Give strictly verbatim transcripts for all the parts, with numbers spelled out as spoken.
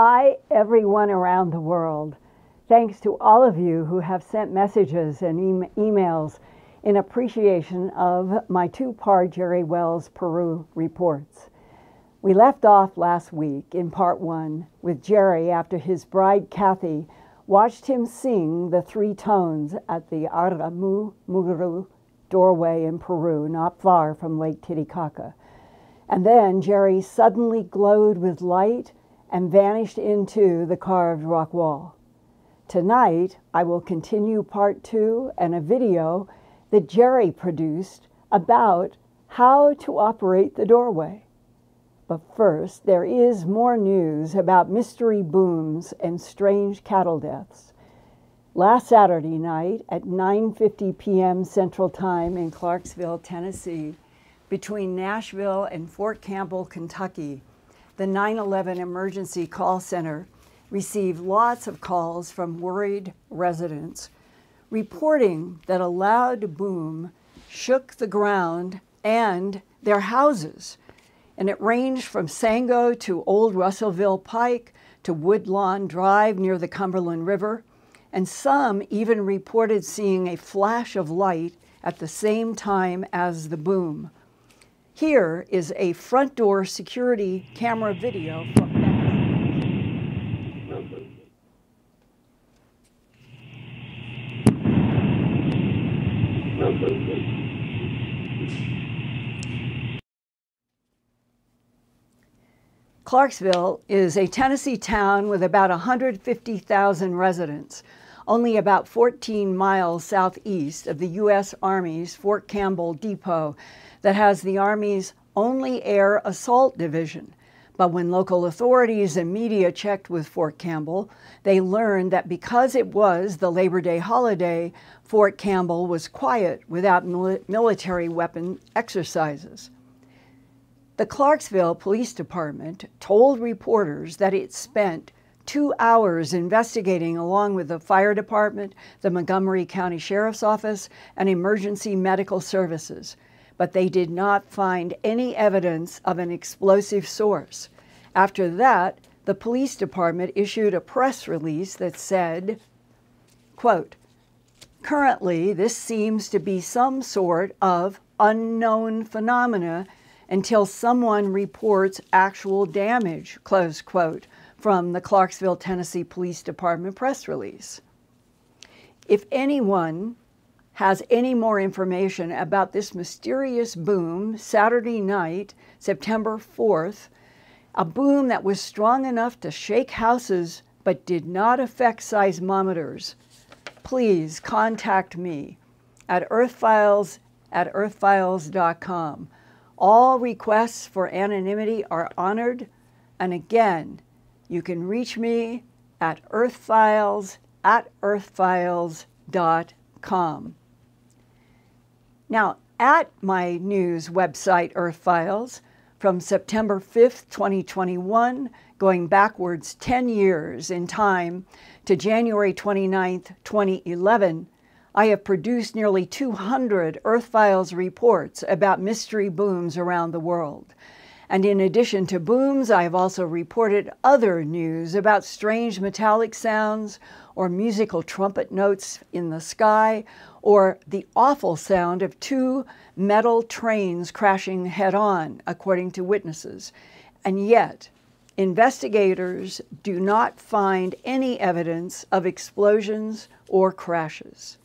Hi, everyone around the world. Thanks to all of you who have sent messages and e emails in appreciation of my two-part Jerry Wells Peru reports. We left off last week in part one with Jerry after his bride, Kathy, watched him sing the three tones at the Aramu Muru doorway in Peru, not far from Lake Titicaca. And then Jerry suddenly glowed with light and vanished into the carved rock wall. Tonight, I will continue part two and a video that Jerry produced about how to operate the doorway. But first, there is more news about mystery booms and strange cattle deaths. Last Saturday night at nine fifty p m Central Time in Clarksville, Tennessee, between Nashville and Fort Campbell, Kentucky, the nine eleven Emergency Call Center received lots of calls from worried residents reporting that a loud boom shook the ground and their houses. And it ranged from Sango to Old Russellville Pike to Woodlawn Drive near the Cumberland River. And some even reported seeing a flash of light at the same time as the boom. Here is a front door security camera video from that. Clarksville is a Tennessee town with about one hundred fifty thousand residents, only about fourteen miles southeast of the U S Army's Fort Campbell Depot that has the Army's only air assault division. But when local authorities and media checked with Fort Campbell, they learned that because it was the Labor Day holiday, Fort Campbell was quiet without mil- military weapon exercises. The Clarksville Police Department told reporters that it spent two hours investigating along with the fire department, the Montgomery County Sheriff's Office, and emergency medical services, but they did not find any evidence of an explosive source. After that, the police department issued a press release that said, quote, "Currently, this seems to be some sort of unknown phenomena until someone reports actual damage," close quote, from the Clarksville, Tennessee Police Department press release. If anyone has any more information about this mysterious boom Saturday night, September fourth, a boom that was strong enough to shake houses but did not affect seismometers, please contact me at Earthfiles at earthfiles dot com. All requests for anonymity are honored. And again, you can reach me at earthfiles at earthfiles dot com. Now, at my news website, Earthfiles, from September fifth, twenty twenty-one, going backwards ten years in time to January twenty-ninth, twenty eleven, I have produced nearly two hundred Earthfiles reports about mystery booms around the world. And in addition to booms, I have also reported other news about strange metallic sounds or musical trumpet notes in the sky or the awful sound of two metal trains crashing head-on, according to witnesses. And yet, investigators do not find any evidence of explosions or crashes.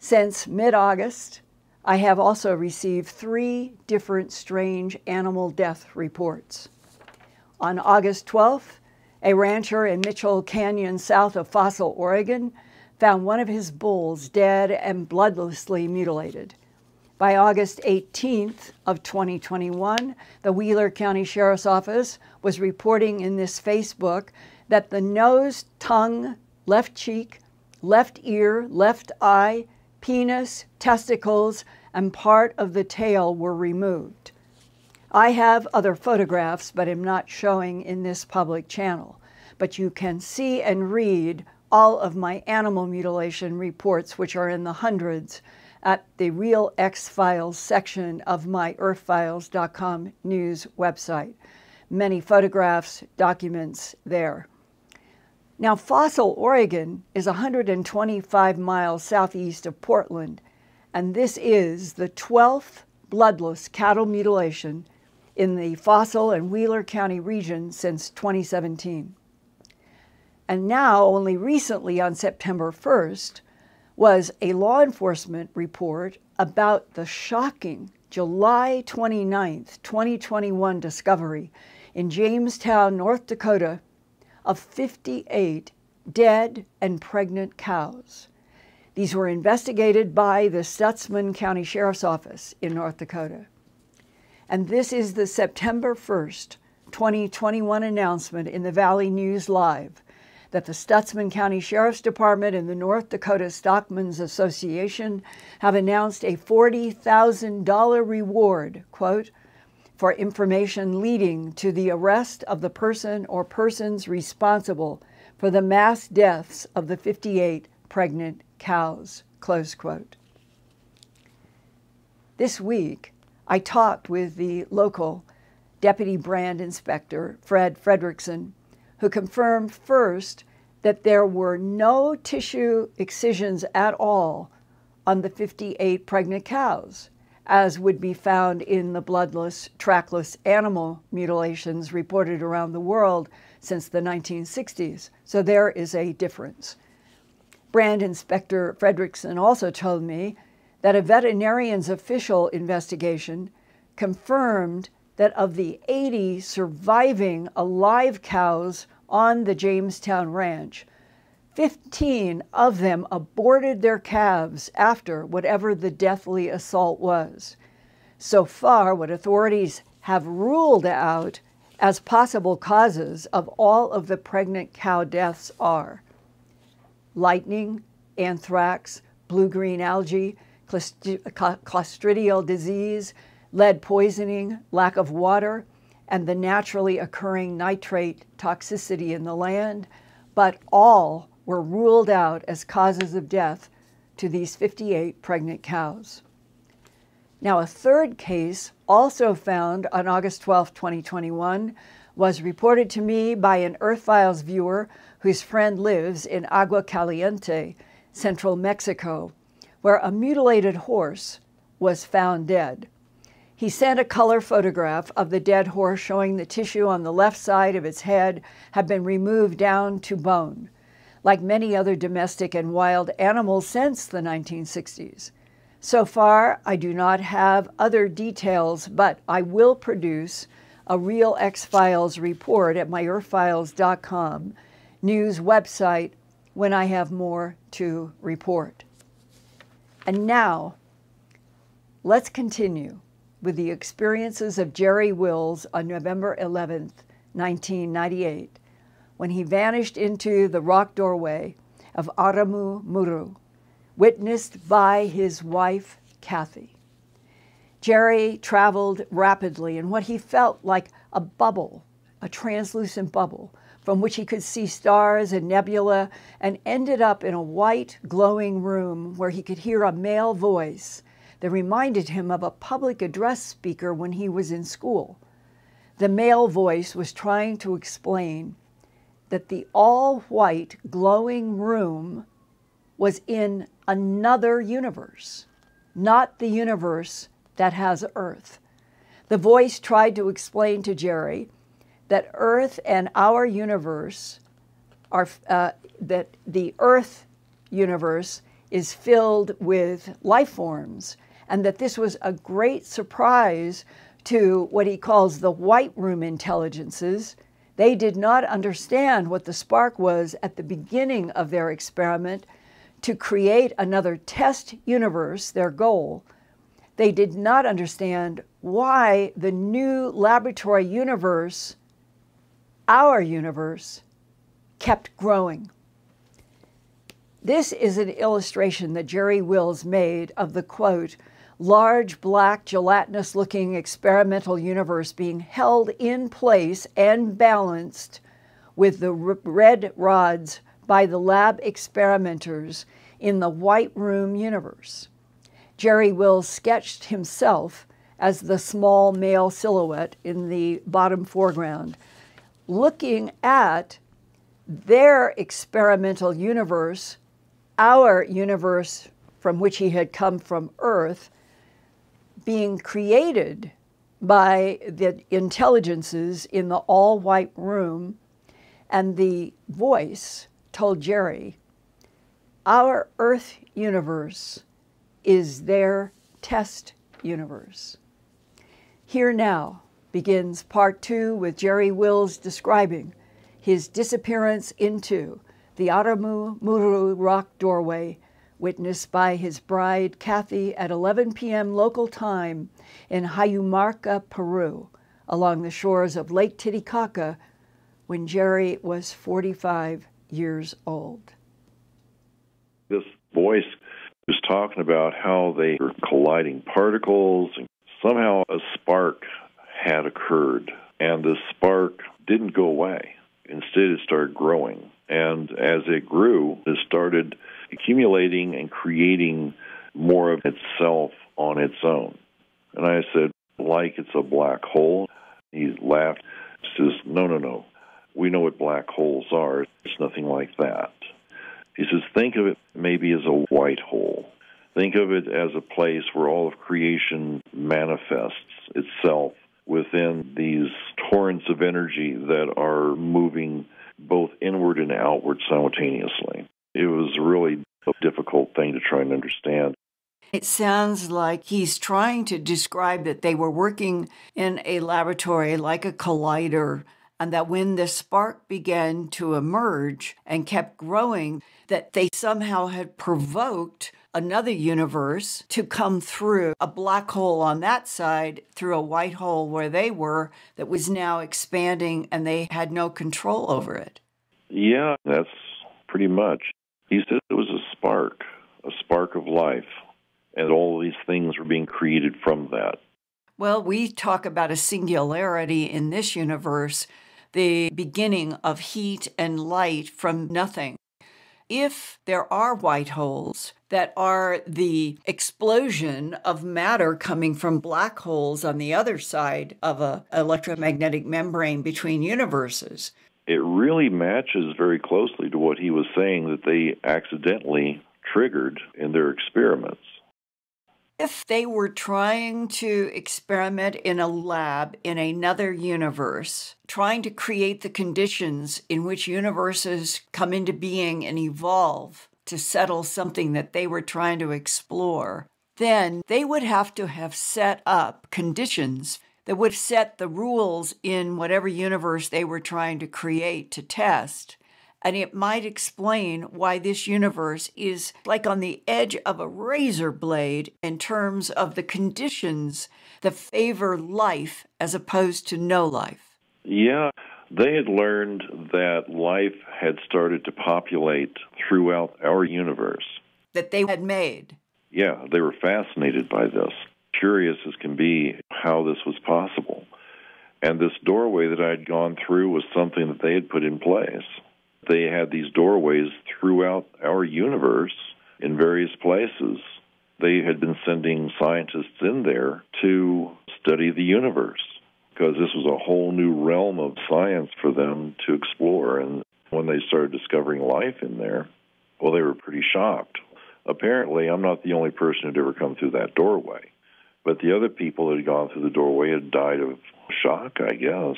Since mid-August, I have also received three different strange animal death reports. On August twelfth, a rancher in Mitchell Canyon, south of Fossil, Oregon, found one of his bulls dead and bloodlessly mutilated. By August eighteenth of twenty twenty-one, the Wheeler County Sheriff's Office was reporting in this Facebook that the nose, tongue, left cheek, left ear, left eye, penis, testicles, and part of the tail were removed. I have other photographs, but am not showing in this public channel. But you can see and read all of my animal mutilation reports, which are in the hundreds, at the Real X Files section of my earthfiles dot com news website. many photographs, documents there. Now, Fossil, Oregon is one hundred twenty-five miles southeast of Portland, and this is the twelfth bloodless cattle mutilation in the Fossil and Wheeler County region since twenty seventeen. And now, only recently on September first, was a law enforcement report about the shocking July twenty-ninth, twenty twenty-one discovery in Jamestown, North Dakota, of fifty-eight dead and pregnant cows. These were investigated by the Stutsman County Sheriff's Office in North Dakota. And this is the September first, twenty twenty-one announcement in the Valley News Live that the Stutsman County Sheriff's Department and the North Dakota Stockmen's Association have announced a forty thousand dollar reward, quote, for information leading to the arrest of the person or persons responsible for the mass deaths of the fifty-eight pregnant cows, close quote. This week, I talked with the local Deputy Brand Inspector, Fred Frederickson, who confirmed first that there were no tissue excisions at all on the fifty-eight pregnant cows, as would be found in the bloodless, trackless animal mutilations reported around the world since the nineteen sixties. So there is a difference. Brand Inspector Frederickson also told me that a veterinarian's official investigation confirmed that of the eighty surviving alive cows on the Jamestown ranch, fifteen of them aborted their calves after whatever the deathly assault was. So far, what authorities have ruled out as possible causes of all of the pregnant cow deaths are lightning, anthrax, blue-green algae, clostridial disease, lead poisoning, lack of water, and the naturally occurring nitrate toxicity in the land, but all were ruled out as causes of death to these fifty-eight pregnant cows. Now, a third case, also found on August twelfth, twenty twenty-one, was reported to me by an Earthfiles viewer whose friend lives in Agua Caliente, central Mexico, where a mutilated horse was found dead. He sent a color photograph of the dead horse showing the tissue on the left side of its head had been removed down to bone, like many other domestic and wild animals since the nineteen sixties. So far, I do not have other details, but I will produce a real X-Files report at my earthfiles dot com news website when I have more to report. And now, let's continue with the experiences of Jerry Wills on November eleventh, nineteen ninety-eight, when he vanished into the rock doorway of Aramu Muru, witnessed by his wife, Kathy. Jerry traveled rapidly in what he felt like a bubble, a translucent bubble, from which he could see stars and nebula, and ended up in a white, glowing room where he could hear a male voice that reminded him of a public address speaker when he was in school. The male voice was trying to explain that the all-white glowing room was in another universe, not the universe that has Earth. The voice tried to explain to Jerry that Earth and our universe are, uh, that the Earth universe is filled with life forms, and that this was a great surprise to what he calls the white room intelligences. They did not understand what the spark was at the beginning of their experiment to create another test universe, their goal. They did not understand why the new laboratory universe, our universe, kept growing. This is an illustration that Jerry Wills made of the, quote, large black gelatinous-looking experimental universe being held in place and balanced with the red rods by the lab experimenters in the white room universe. Jerry Wills sketched himself as the small male silhouette in the bottom foreground, looking at their experimental universe, our universe from which he had come from Earth, being created by the intelligences in the all-white room. And the voice told Jerry, our Earth universe is their test universe. Here now begins part two with Jerry Wills describing his disappearance into the Aramu Muru rock doorway, witnessed by his bride, Kathy, at eleven p m local time in Hayumarca, Peru, along the shores of Lake Titicaca, when Jerry was forty-five years old. This voice was talking about how they were colliding particles, and somehow a spark had occurred, and this spark didn't go away. Instead, it started growing, and as it grew, it started accumulating and creating more of itself on its own. And I said, like it's a black hole. He laughed. He says, no, no, no. We know what black holes are. It's nothing like that. He says, think of it maybe as a white hole. Think of it as a place where all of creation manifests itself within these torrents of energy that are moving both inward and outward simultaneously. It was really a difficult thing to try and understand. It sounds like he's trying to describe that they were working in a laboratory like a collider, and that when the spark began to emerge and kept growing, that they somehow had provoked another universe to come through a black hole on that side, through a white hole where they were, that was now expanding, and they had no control over it. Yeah, that's pretty much. He said it was a spark, a spark of life, and all these things were being created from that. Well, we talk about a singularity in this universe, the beginning of heat and light from nothing. If there are white holes that are the explosion of matter coming from black holes on the other side of an electromagnetic membrane between universes. It really matches very closely to what he was saying that they accidentally triggered in their experiments. If they were trying to experiment in a lab in another universe, trying to create the conditions in which universes come into being and evolve to settle something that they were trying to explore, then they would have to have set up conditions that would set the rules in whatever universe they were trying to create to test. And it might explain why this universe is like on the edge of a razor blade in terms of the conditions that favor life as opposed to no life. Yeah, they had learned that life had started to populate throughout our universe. That they had made. Yeah, they were fascinated by this, curious as can be how this was possible. And this doorway that I had gone through was something that they had put in place. They had these doorways throughout our universe in various places. They had been sending scientists in there to study the universe because this was a whole new realm of science for them to explore. And when they started discovering life in there, well, they were pretty shocked. Apparently, I'm not the only person who'd ever come through that doorway. But the other people that had gone through the doorway had died of shock, I guess.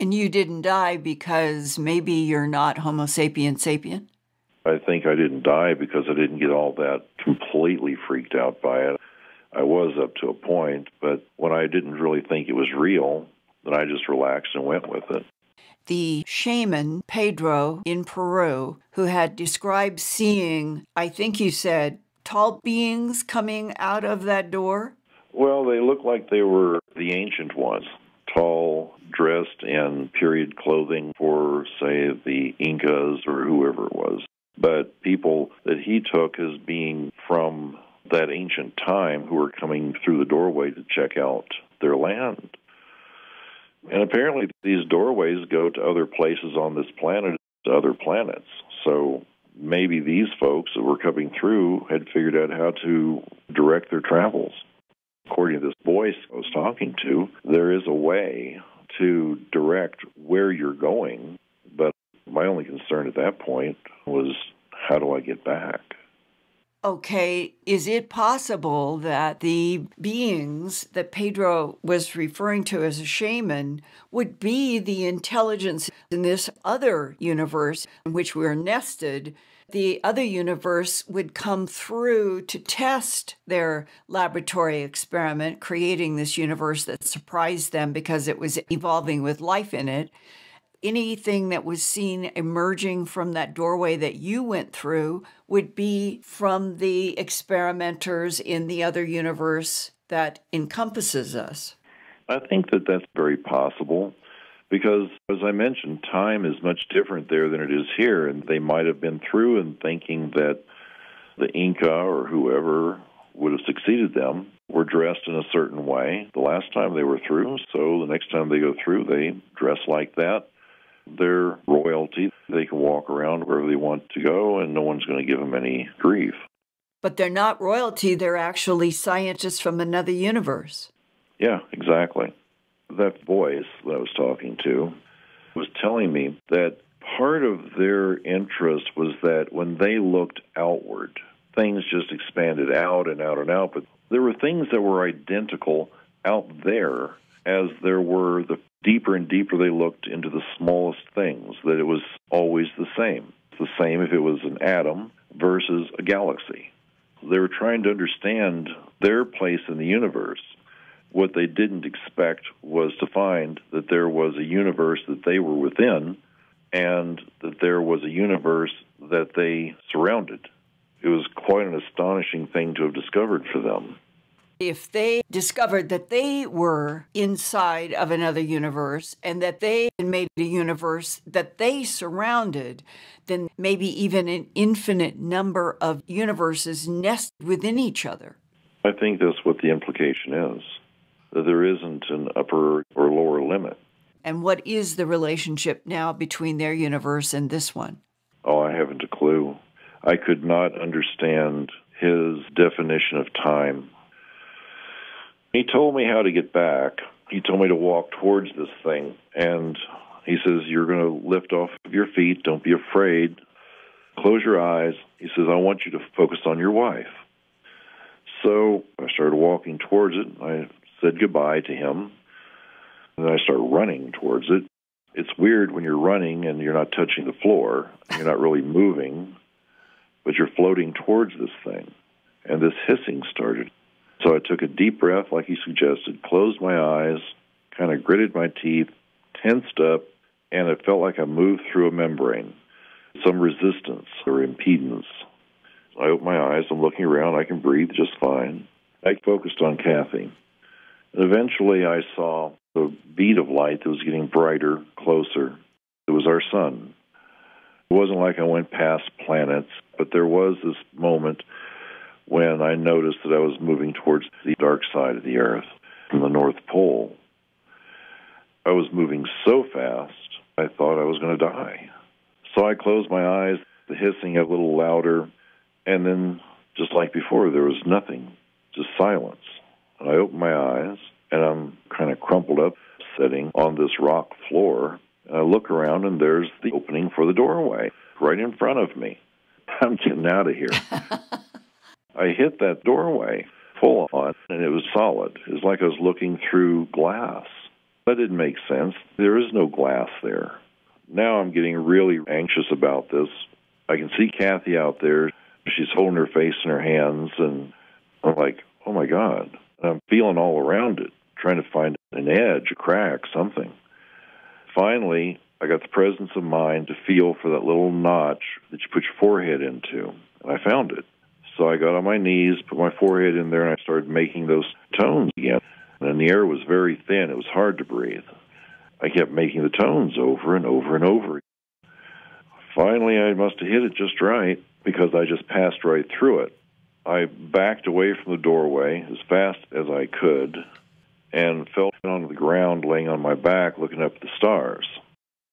And you didn't die because maybe you're not Homo sapien sapien? I think I didn't die because I didn't get all that completely freaked out by it. I was up to a point, but when I didn't really think it was real, then I just relaxed and went with it. The shaman, Pedro, in Peru, who had described seeing, I think you said, tall beings coming out of that door? Well, they looked like they were the ancient ones. Tall, dressed in period clothing for, say, the Incas or whoever it was. But people that he took as being from that ancient time who were coming through the doorway to check out their land. And apparently these doorways go to other places on this planet, to other planets. So maybe these folks that were coming through had figured out how to direct their travels. according to this voice I was talking to, there is a way to direct where you're going. But my only concern at that point was, how do I get back? Okay, is it possible that the beings that Pedro was referring to as a shaman would be the intelligence in this other universe in which we're nested? The other universe would come through to test their laboratory experiment, creating this universe that surprised them because it was evolving with life in it. Anything that was seen emerging from that doorway that you went through would be from the experimenters in the other universe that encompasses us. I think that that's very possible because, as I mentioned, time is much different there than it is here, and they might have been through and thinking that the Inca or whoever would have succeeded them were dressed in a certain way the last time they were through, so the next time they go through, they dress like that. They're royalty. They can walk around wherever they want to go, and no one's going to give them any grief. But they're not royalty. They're actually scientists from another universe. Yeah, exactly. That voice that I was talking to was telling me that part of their interest was that when they looked outward, things just expanded out and out and out. But there were things that were identical out there as there were the deeper and deeper they looked into the smallest things, that it was always the same. It's the same if it was an atom versus a galaxy. They were trying to understand their place in the universe. What they didn't expect was to find that there was a universe that they were within and that there was a universe that they surrounded. It was quite an astonishing thing to have discovered for them. If they discovered that they were inside of another universe and that they made a universe that they surrounded, then maybe even an infinite number of universes nested within each other. I think that's what the implication is, that there isn't an upper or lower limit. And what is the relationship now between their universe and this one? Oh, I haven't a clue. I could not understand his definition of time. He told me how to get back. He told me to walk towards this thing. And he says, you're going to lift off of your feet. Don't be afraid. Close your eyes. He says, I want you to focus on your wife. So I started walking towards it. I said goodbye to him. And then I started running towards it. It's weird when you're running and you're not touching the floor. You're not really moving, but you're floating towards this thing. And this hissing started. So I took a deep breath, like he suggested, closed my eyes, kind of gritted my teeth, tensed up, and it felt like I moved through a membrane, some resistance or impedance. I opened my eyes, I'm looking around, I can breathe just fine. I focused on Kathy. And eventually I saw the bead of light that was getting brighter, closer. It was our sun. It wasn't like I went past planets, but there was this moment when I noticed that I was moving towards the dark side of the Earth from the North Pole. I was moving so fast, I thought I was going to die. So I closed my eyes, the hissing a little louder, and then, just like before, there was nothing, just silence. And I opened my eyes, and I'm kind of crumpled up, sitting on this rock floor. And I look around, and there's the opening for the doorway right in front of me. I'm getting out of here. I hit that doorway full on, and it was solid. It was like I was looking through glass. That didn't make sense. There is no glass there. Now I'm getting really anxious about this. I can see Kathy out there. She's holding her face in her hands, and I'm like, oh, my God. And I'm feeling all around it, trying to find an edge, a crack, something. Finally, I got the presence of mind to feel for that little notch that you put your forehead into, and I found it. So I got on my knees, put my forehead in there, and I started making those tones again. And the air was very thin. It was hard to breathe. I kept making the tones over and over and over. Finally, I must have hit it just right because I just passed right through it. I backed away from the doorway as fast as I could and fell onto the ground, laying on my back, looking up at the stars.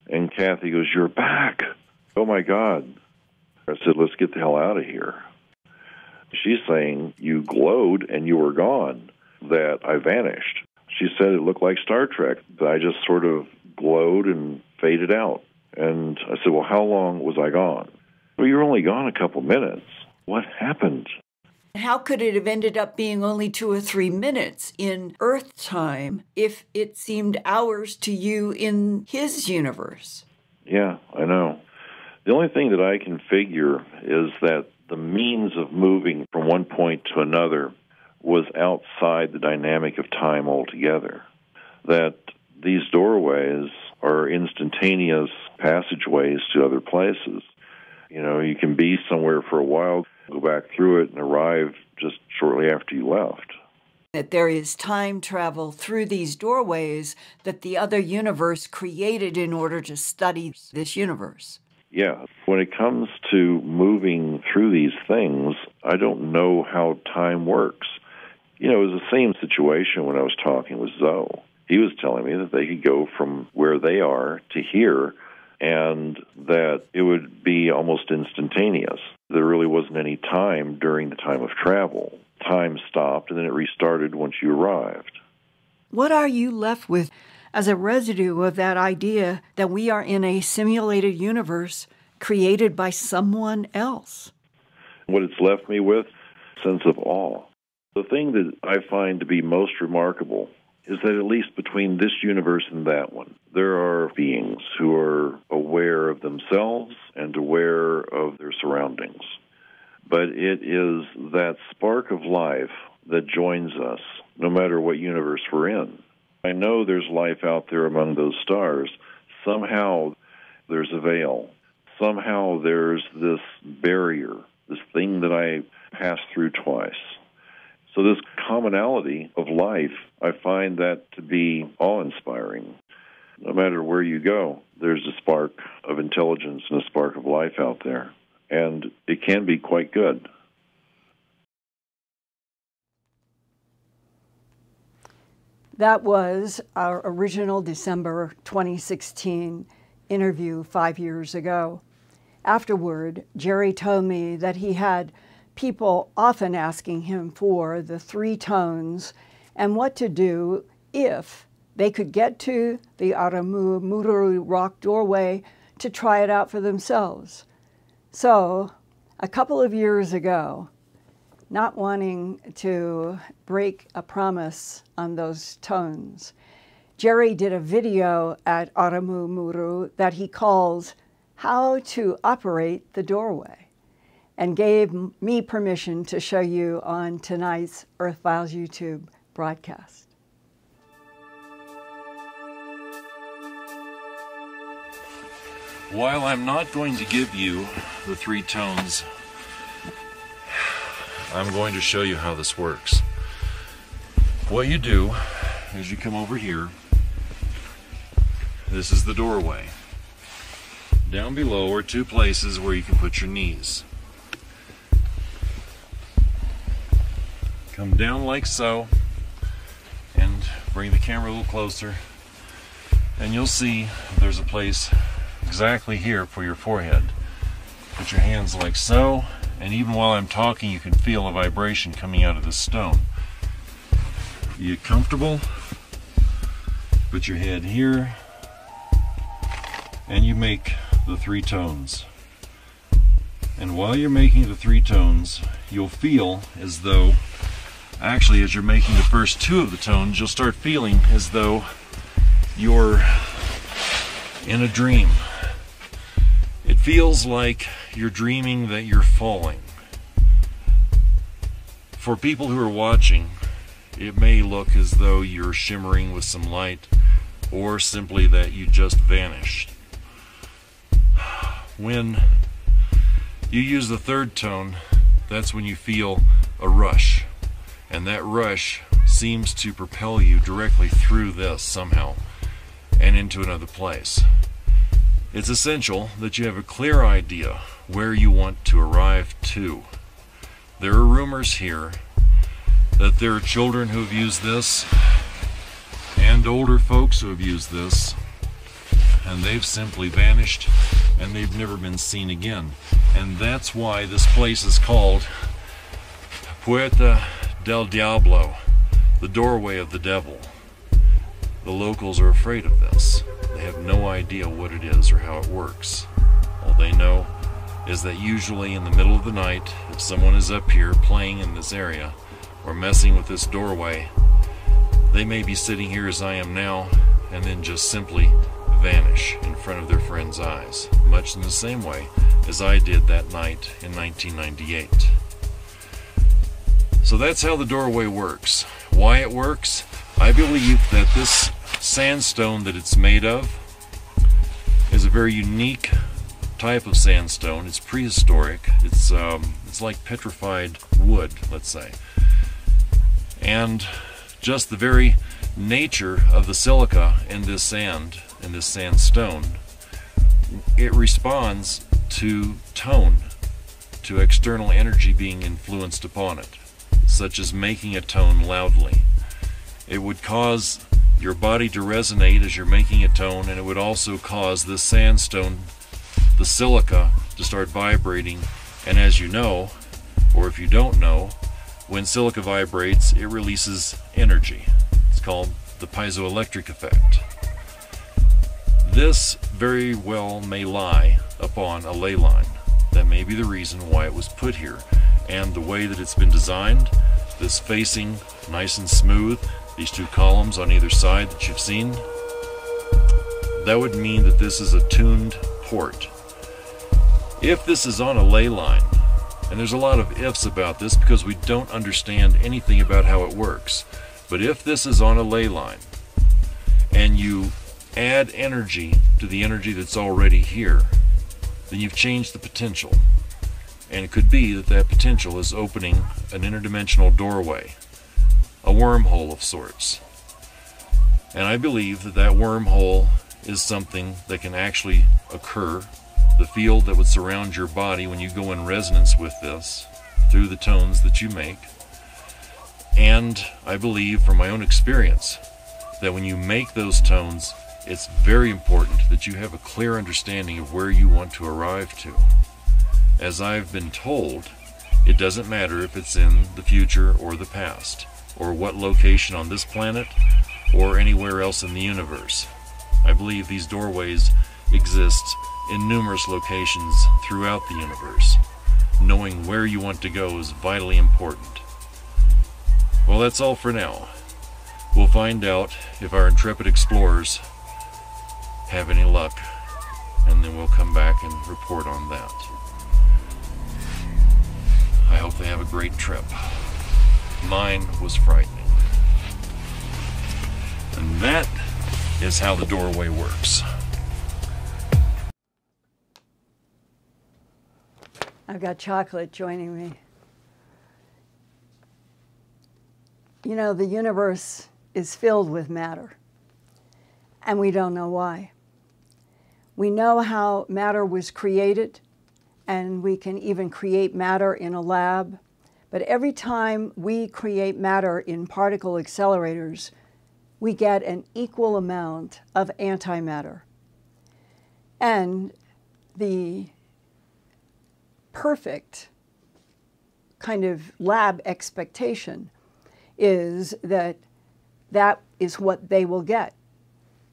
And Kathy goes, "You're back. Oh, my God." I said, "Let's get the hell out of here." She's saying, you glowed and you were gone. that I vanished. She said it looked like Star Trek, that I just sort of glowed and faded out. And I said, well, how long was I gone? Well, you were only gone a couple minutes. What happened? How could it have ended up being only two or three minutes in Earth time if it seemed hours to you in his universe? Yeah, I know. The only thing that I can figure is that the means of moving from one point to another was outside the dynamic of time altogether. That these doorways are instantaneous passageways to other places. You know, you can be somewhere for a while, go back through it, and arrive just shortly after you left. That there is time travel through these doorways that the other universe created in order to study this universe. Yeah. When it comes to moving through these things, I don't know how time works. You know, it was the same situation when I was talking with Zoe. He was telling me that they could go from where they are to here, and that it would be almost instantaneous. There really wasn't any time during the time of travel. Time stopped, and then it restarted once you arrived. What are you left with as a residue of that idea that we are in a simulated universe created by someone else? What it's left me with, a sense of awe. The thing that I find to be most remarkable is that at least between this universe and that one, there are beings who are aware of themselves and aware of their surroundings. But it is that spark of life that joins us, no matter what universe we're in. I know there's life out there among those stars. Somehow there's a veil. Somehow there's this barrier, this thing that I passed through twice. So this commonality of life, I find that to be awe-inspiring. No matter where you go, there's a spark of intelligence and a spark of life out there, and it can be quite good. That was our original December twenty sixteen interview five years ago. Afterward, Jerry told me that he had people often asking him for the three tones and what to do if they could get to the Aramu Muru rock doorway to try it out for themselves. So a couple of years ago, not wanting to break a promise on those tones, Jerry did a video at Aramu Muru that he calls How to Operate the Doorway, and gave me permission to show you on tonight's Earthfiles YouTube broadcast. While I'm not going to give you the three tones, I'm going to show you how this works. What you do is you come over here. This is the doorway. Down below are two places where you can put your knees. Come down like so, and bring the camera a little closer, and you'll see there's a place exactly here for your forehead. Put your hands like so, and even while I'm talking you can feel a vibration coming out of this stone. You comfortable? Put your head here, and you make the three tones. And while you're making the three tones, you'll feel as though Actually, as you're making the first two of the tones, you'll start feeling as though you're in a dream. It feels like you're dreaming that you're falling. For people who are watching, it may look as though you're shimmering with some light, or simply that you just vanished. When you use the third tone, that's when you feel a rush. And that rush seems to propel you directly through this somehow and into another place. It's essential that you have a clear idea where you want to arrive to. There are rumors here that there are children who have used this and older folks who have used this, and they've simply vanished and they've never been seen again. And that's why this place is called Puerta Del Diablo, the doorway of the devil. The locals are afraid of this. They have no idea what it is or how it works. All they know is that usually in the middle of the night, if someone is up here playing in this area or messing with this doorway, they may be sitting here as I am now and then just simply vanish in front of their friends' eyes, much in the same way as I did that night in nineteen ninety-eight. So that's how the doorway works. Why it works? I believe that this sandstone that it's made of is a very unique type of sandstone. It's prehistoric. It's um, it's like petrified wood, let's say. And just the very nature of the silica in this sand, in this sandstone, it responds to tone, to external energy being influenced upon it, such as making a tone loudly. It would cause your body to resonate as you're making a tone, and it would also cause the sandstone, the silica, to start vibrating. And as you know, or if you don't know, when silica vibrates, it releases energy. It's called the piezoelectric effect. This very well may lie upon a ley line. That may be the reason why it was put here. And the way that it's been designed, this facing nice and smooth, these two columns on either side that you've seen, that would mean that this is a tuned port. If this is on a ley line, and there's a lot of ifs about this because we don't understand anything about how it works, but if this is on a ley line and you add energy to the energy that's already here, then you've changed the potential. And it could be that that potential is opening an interdimensional doorway, a wormhole of sorts. And I believe that that wormhole is something that can actually occur. The field that would surround your body when you go in resonance with this, through the tones that you make. And I believe from my own experience that when you make those tones, it's very important that you have a clear understanding of where you want to arrive to. As I've been told, it doesn't matter if it's in the future or the past, or what location on this planet, or anywhere else in the universe. I believe these doorways exist in numerous locations throughout the universe. Knowing where you want to go is vitally important. Well, that's all for now. We'll find out if our intrepid explorers have any luck, and then we'll come back and report on that. I hope they have a great trip. Mine was frightening. And that is how the doorway works. I've got chocolate joining me. You know, the universe is filled with matter, and we don't know why. We know how matter was created, and we can even create matter in a lab. But every time we create matter in particle accelerators, we get an equal amount of antimatter. And the perfect kind of lab expectation is that that is what they will get,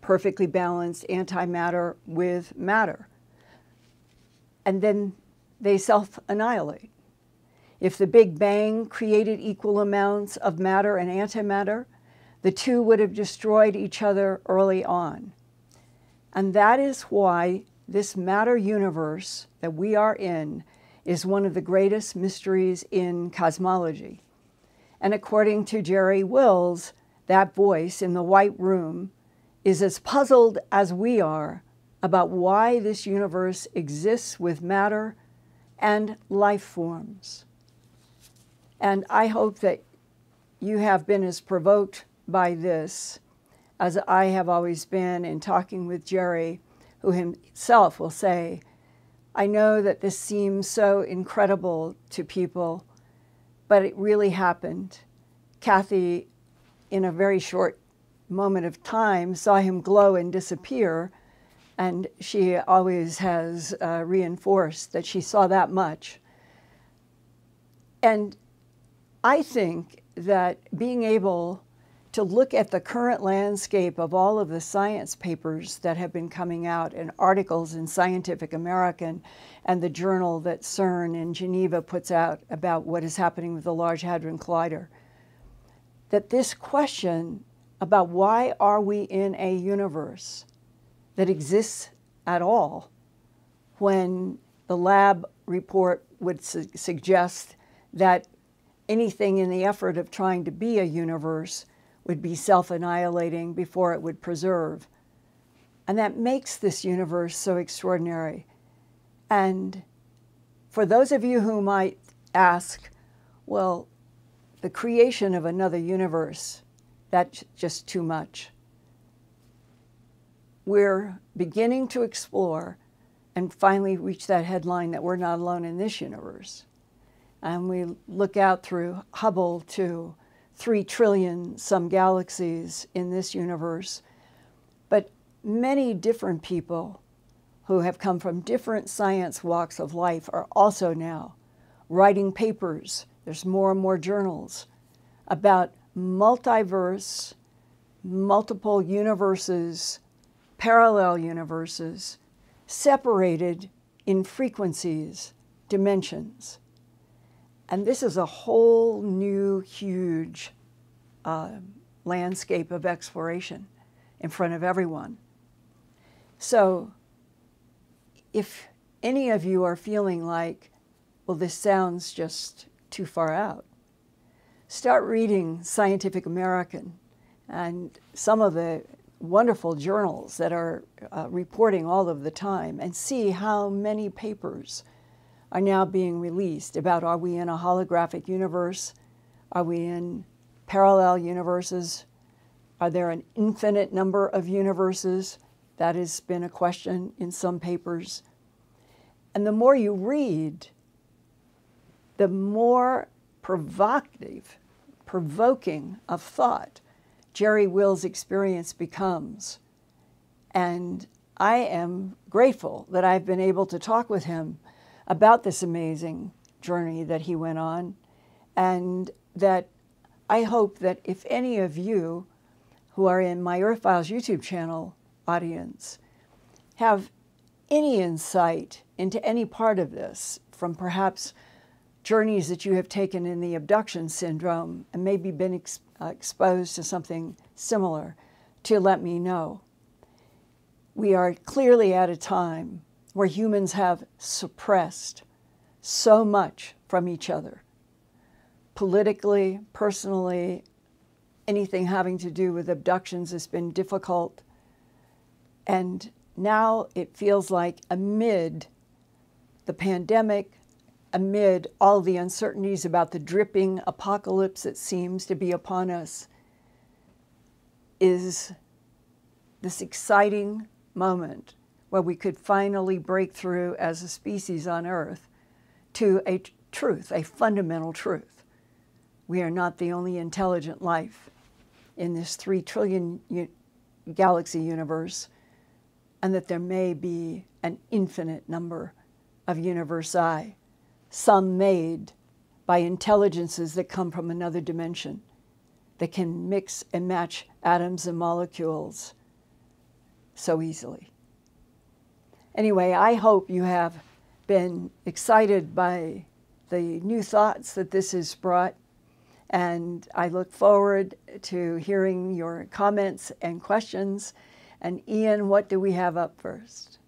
perfectly balanced antimatter with matter. And then they self-annihilate. If the Big Bang created equal amounts of matter and antimatter, the two would have destroyed each other early on. And that is why this matter universe that we are in is one of the greatest mysteries in cosmology. And according to Jerry Wills, that voice in the White Room is as puzzled as we are about why this universe exists with matter and life forms. And I hope that you have been as provoked by this as I have always been in talking with Jerry, who himself will say, I know that this seems so incredible to people, but it really happened. Kathy, in a very short moment of time, saw him glow and disappear, and she always has uh, reinforced that she saw that much. And I think that being able to look at the current landscape of all of the science papers that have been coming out and articles in Scientific American and the journal that CERN in Geneva puts out about what is happening with the Large Hadron Collider, that this question about why are we in a universe that exists at all when the lab report would su- suggest that anything in the effort of trying to be a universe would be self-annihilating before it would preserve. And that makes this universe so extraordinary. And for those of you who might ask, well, the creation of another universe, that's just too much. We're beginning to explore and finally reach that headline that we're not alone in this universe. And we look out through Hubble to three trillion some galaxies in this universe. But many different people who have come from different science walks of life are also now writing papers. There's more and more journals about multiverse, multiple universes, parallel universes, separated in frequencies, dimensions. And this is a whole new, huge uh, landscape of exploration in front of everyone. So if any of you are feeling like, well, this sounds just too far out, start reading Scientific American and some of the wonderful journals that are uh, reporting all of the time and see how many papers are now being released about, are we in a holographic universe? Are we in parallel universes? Are there an infinite number of universes? That has been a question in some papers. And the more you read, the more provocative, provoking of thought Jerry Wills' experience becomes. And I am grateful that I've been able to talk with him about this amazing journey that he went on, and that I hope that if any of you who are in my Earthfiles YouTube channel audience have any insight into any part of this, from perhaps journeys that you have taken in the abduction syndrome and maybe been ex uh, exposed to something similar, to let me know. We are clearly at a time where humans have suppressed so much from each other, politically, personally. Anything having to do with abductions has been difficult. And now it feels like, amid the pandemic, amid all the uncertainties about the dripping apocalypse that seems to be upon us, is this exciting moment where we could finally break through as a species on Earth to a truth, a fundamental truth. We are not the only intelligent life in this three trillion galaxy universe, and that there may be an infinite number of universi, some made by intelligences that come from another dimension, that can mix and match atoms and molecules so easily. Anyway, I hope you have been excited by the new thoughts that this has brought, and I look forward to hearing your comments and questions. And Ian, what do we have up first?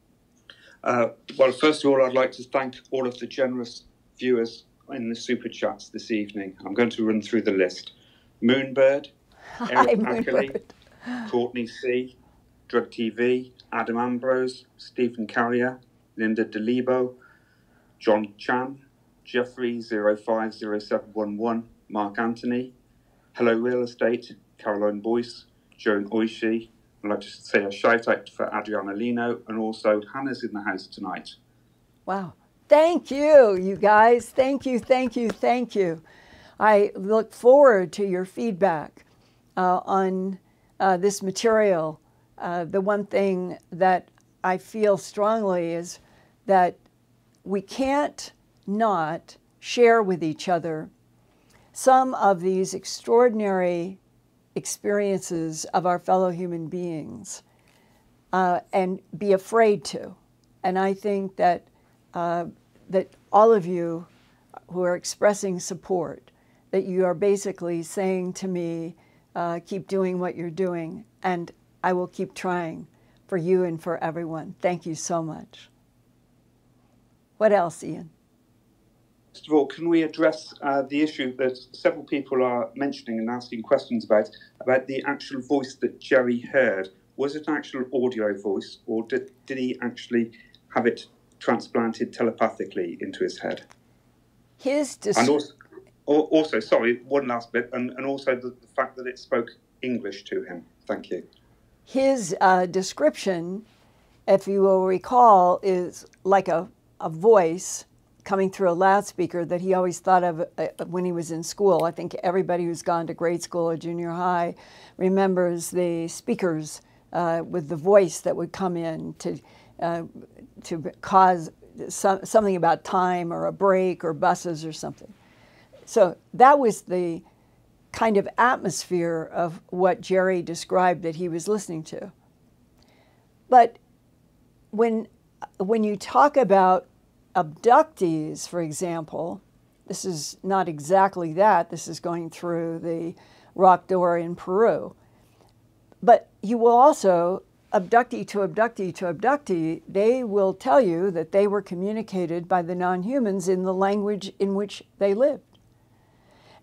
Uh, well, first of all, I'd like to thank all of the generous viewers in the Super Chats this evening. I'm going to run through the list. Moonbird, Eric Ackley, Courtney C., Drug T V, Adam Ambrose, Stephen Carrier, Linda DeLibo, John Chan, Jeffrey zero five zero seven one one, Mark Anthony, Hello Real Estate, Caroline Boyce, Joan Oishi. I'd like to say a shout out for Adriana Lino, and also Hannah's in the house tonight. Wow. Thank you, you guys. Thank you, thank you, thank you. I look forward to your feedback uh, on uh, this material. Uh, the one thing that I feel strongly is that we can't not share with each other some of these extraordinary experiences of our fellow human beings uh, and be afraid to. And I think that, uh, that all of you who are expressing support, that you are basically saying to me, uh, keep doing what you're doing, and I will keep trying for you and for everyone. Thank you so much. What else, Ian? First of all, can we address uh, the issue that several people are mentioning and asking questions about, about the actual voice that Jerry heard? Was it an actual audio voice, or did, did he actually have it transplanted telepathically into his head? His dis- and also, also, sorry, one last bit, and, and also the, the fact that it spoke English to him. Thank you. His uh, description, if you will recall, is like a, a voice coming through a loudspeaker that he always thought of when he was in school. I think everybody who's gone to grade school or junior high remembers the speakers uh, with the voice that would come in to uh, to cause some, something about time or a break or buses or something. So that was the kind of atmosphere of what Jerry described that he was listening to. But when when you talk about abductees, for example, this is not exactly that. This is going through the rock door in Peru. But you will also, abductee to abductee to abductee, they will tell you that they were communicated by the non-humans in the language in which they lived.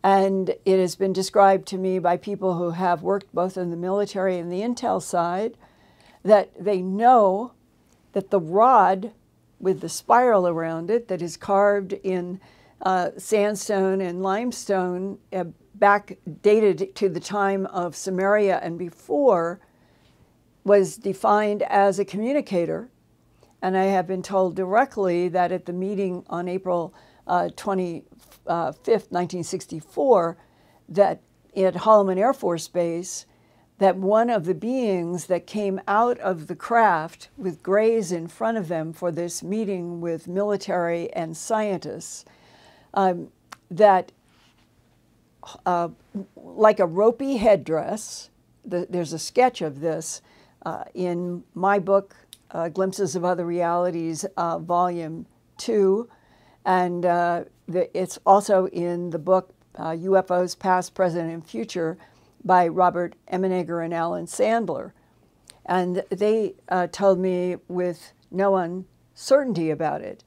And it has been described to me by people who have worked both in the military and the intel side that they know that the rod with the spiral around it that is carved in uh, sandstone and limestone, uh, back dated to the time of Sumeria and before, was defined as a communicator. And I have been told directly that at the meeting on April uh, twenty-fifth, nineteen sixty-four, that at Holloman Air Force Base, that one of the beings that came out of the craft with grays in front of them for this meeting with military and scientists, um, that uh, like a ropey headdress, the, there's a sketch of this uh, in my book, uh, Glimpses of Other Realities, uh, Volume two, and uh, the, it's also in the book, uh, U F Os Past, Present, and Future, by Robert Emenegger and Alan Sandler. And they uh, told me with no uncertainty about it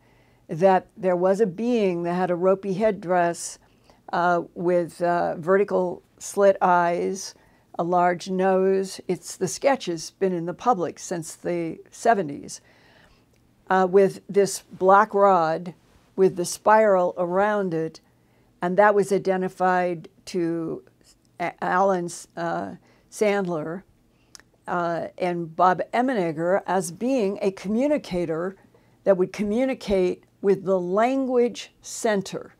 that there was a being that had a ropey headdress uh, with uh, vertical slit eyes, a large nose. It's the sketch has been in the public since the seventies, uh, with this black rod with the spiral around it. And that was identified to Alan uh, Sandler uh, and Bob Emenegger as being a communicator that would communicate with the language center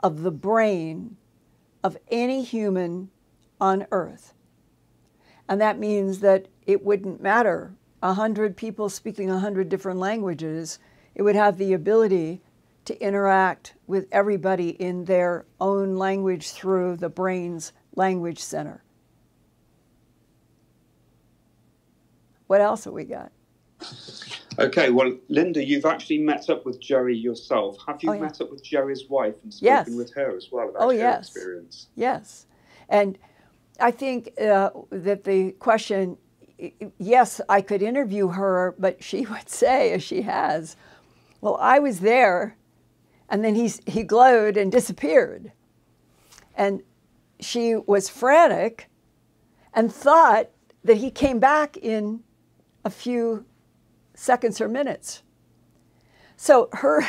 of the brain of any human on Earth. And that means that it wouldn't matter, a hundred people speaking a hundred different languages, it would have the ability to interact with everybody in their own language through the brain's language center. What else have we got? Okay, well, Linda, you've actually met up with Jerry yourself. Have you oh, yeah. met up with Jerry's wife and spoken yes. with her as well about oh, her yes. experience? Yes. And I think uh, that the question, yes, I could interview her, but she would say, as she has, well, I was there, and then he's, he glowed and disappeared. And she was frantic and thought that he came back in a few seconds or minutes. So her,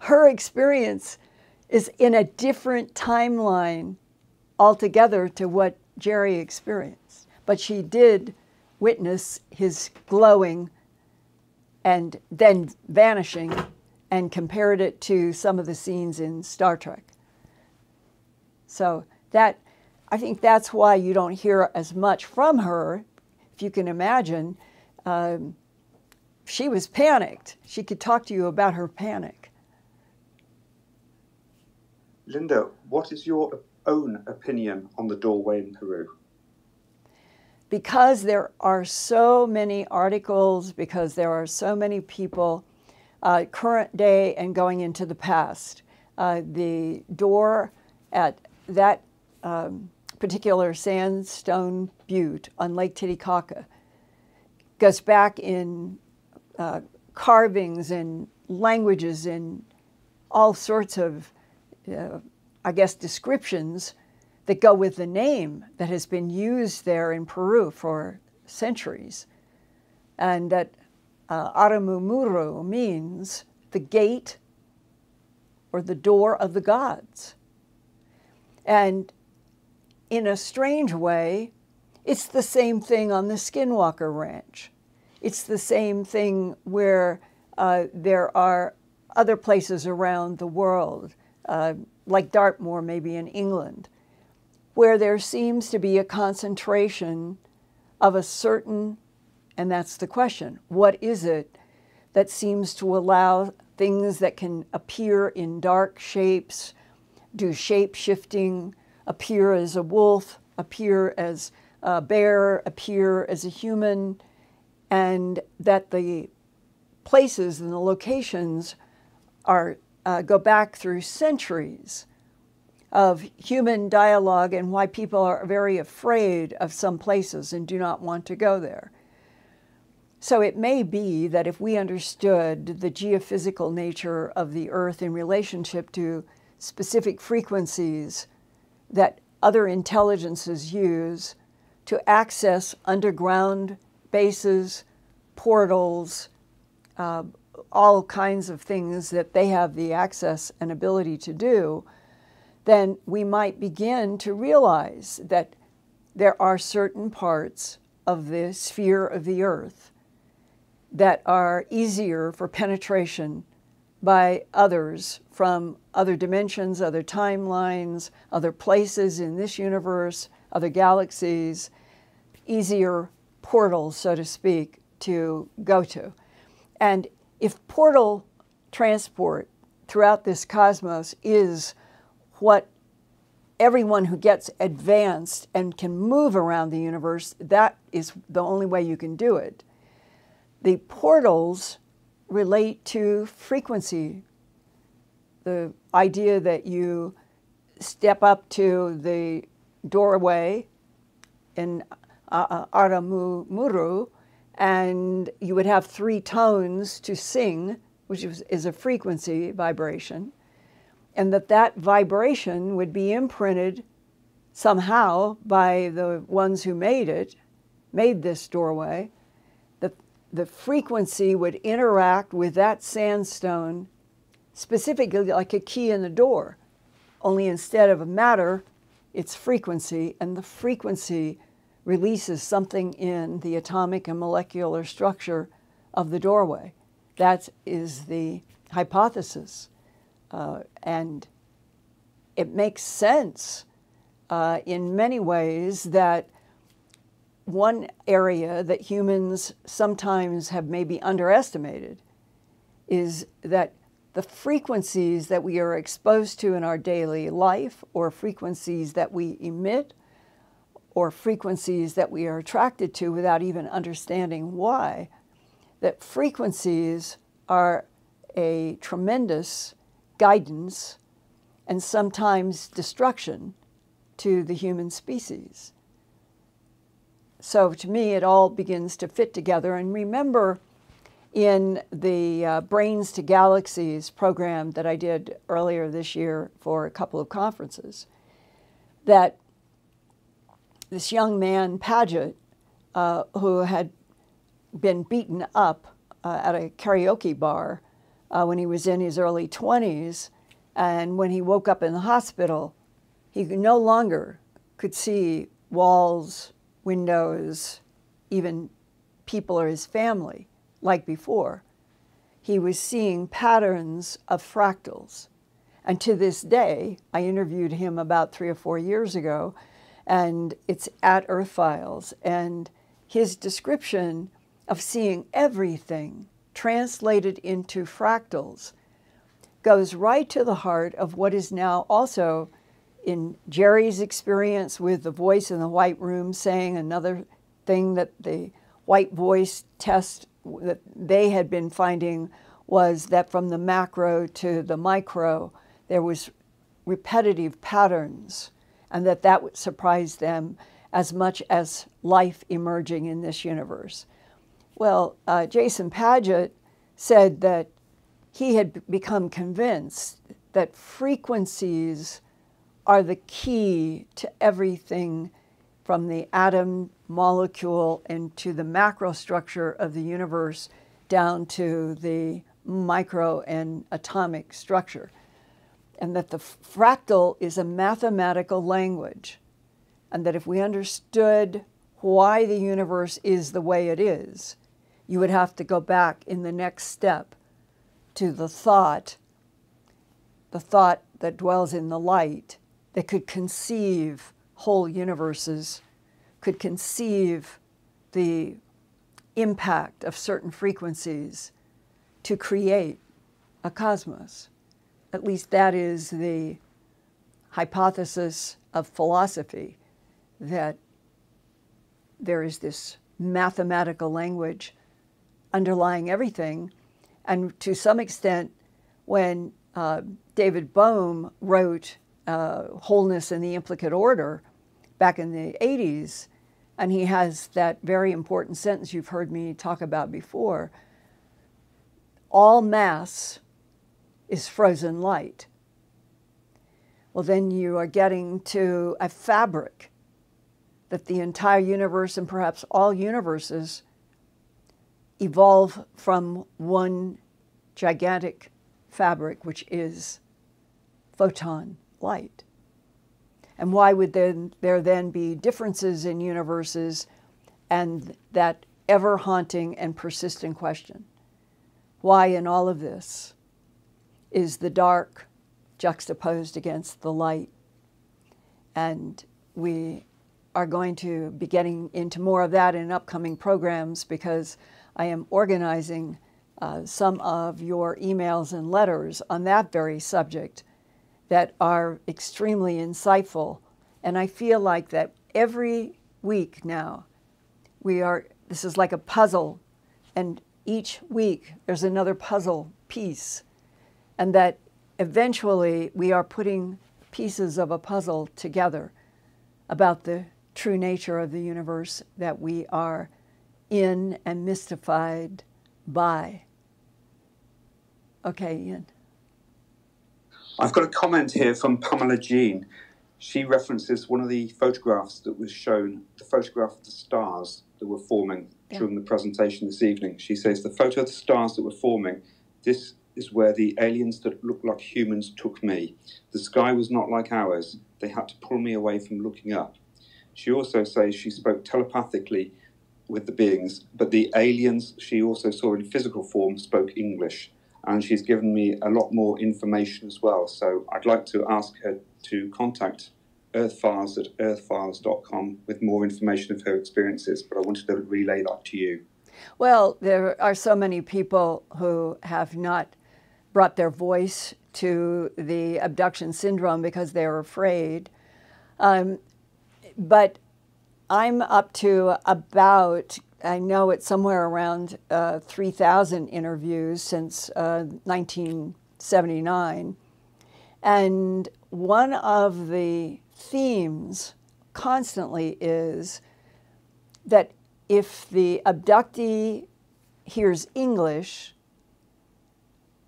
her experience is in a different timeline altogether to what Jerry experienced. But she did witness his glowing and then vanishing and compared it to some of the scenes in Star Trek. So that, I think that's why you don't hear as much from her. If you can imagine, um, she was panicked. She could talk to you about her panic. Linda, what is your own opinion on the doorway in Peru? because there are so many articles, because there are so many people, uh, current day and going into the past, uh, the door at that um, particular sandstone butte on Lake Titicaca goes back in uh, carvings and languages and all sorts of, uh, I guess, descriptions that go with the name that has been used there in Peru for centuries. And that uh, Aramu Muru means the gate or the door of the gods. And in a strange way, it's the same thing on the Skinwalker Ranch. It's the same thing where uh, there are other places around the world, uh, like Dartmoor maybe in England, where there seems to be a concentration of a certain, and that's the question, what is it that seems to allow things that can appear in dark shapes, do shape-shifting, appear as a wolf, appear as a bear, appear as a human, and that the places and the locations are uh, go back through centuries of human dialogue, and why people are very afraid of some places and do not want to go there. So it may be that if we understood the geophysical nature of the Earth in relationship to specific frequencies that other intelligences use to access underground bases, portals, uh, all kinds of things that they have the access and ability to do, then we might begin to realize that there are certain parts of the sphere of the Earth that are easier for penetration by others from other dimensions, other timelines, other places in this universe, other galaxies, easier portals, so to speak, to go to. And if portal transport throughout this cosmos is what everyone who gets advanced and can move around the universe, that is the only way you can do it. The portals relate to frequency. The idea that you step up to the doorway in Aramu Muru and you would have three tones to sing, which is a frequency vibration, and that that vibration would be imprinted somehow by the ones who made it, made this doorway, that the frequency would interact with that sandstone, specifically like a key in the door, only instead of matter, it's frequency, and the frequency releases something in the atomic and molecular structure of the doorway. That is the hypothesis. Uh, and it makes sense uh, in many ways that one area that humans sometimes have maybe underestimated is that the frequencies that we are exposed to in our daily life, or frequencies that we emit, or frequencies that we are attracted to without even understanding why, that frequencies are a tremendous guidance and sometimes destruction to the human species. So to me, it all begins to fit together. And remember, in the uh, Brains to Galaxies program that I did earlier this year for a couple of conferences, that this young man, Paget, uh, who had been beaten up uh, at a karaoke bar Uh, when he was in his early twenties, and when he woke up in the hospital, he no longer could see walls, windows, even people or his family like before. He was seeing patterns of fractals. And to this day, I interviewed him about three or four years ago, and it's at Earthfiles, and his description of seeing everything translated into fractals goes right to the heart of what is now also in Jerry's experience with the voice in the White Room saying another thing that the white voice test that they had been finding was that from the macro to the micro, there was repetitive patterns, and that that would surprise them as much as life emerging in this universe. Well, uh, Jason Paget said that he had become convinced that frequencies are the key to everything from the atom, molecule, and to the macrostructure of the universe down to the micro and atomic structure, and that the fractal is a mathematical language, and that if we understood why the universe is the way it is, you would have to go back in the next step to the thought, the thought that dwells in the light, that could conceive whole universes, could conceive the impact of certain frequencies to create a cosmos. At least that is the hypothesis of philosophy, that there is this mathematical language underlying everything. And to some extent, when uh, David Bohm wrote uh, Wholeness in the Implicate Order back in the eighties, and he has that very important sentence you've heard me talk about before, all mass is frozen light. Well, then you are getting to a fabric that the entire universe and perhaps all universes evolve from one gigantic fabric, which is photon light. And why would then, there then be differences in universes, and that ever-haunting and persistent question? Why in all of this is the dark juxtaposed against the light? And we are going to be getting into more of that in upcoming programs, because I am organizing uh, some of your emails and letters on that very subject that are extremely insightful. And I feel like that every week now, we are, this is like a puzzle, and each week there's another puzzle piece, and that eventually we are putting pieces of a puzzle together about the true nature of the universe that we are in and mystified by. Okay, Ian. I've got a comment here from Pamela Jean. She references one of the photographs that was shown, the photograph of the stars that were forming yeah. during the presentation this evening. She says, the photo of the stars that were forming, this is where the aliens that looked like humans took me. The sky was not like ours. They had to pull me away from looking up. She also says she spoke telepathically with the beings, but the aliens she also saw in physical form spoke English. And she's given me a lot more information as well. So I'd like to ask her to contact Earthfiles at earthfiles dot com with more information of her experiences, but I wanted to relay that to you. Well, there are so many people who have not brought their voice to the abduction syndrome because they're afraid. Um, but I'm up to about, I know it's somewhere around uh, three thousand interviews since uh, nineteen seventy-nine. And one of the themes constantly is that if the abductee hears English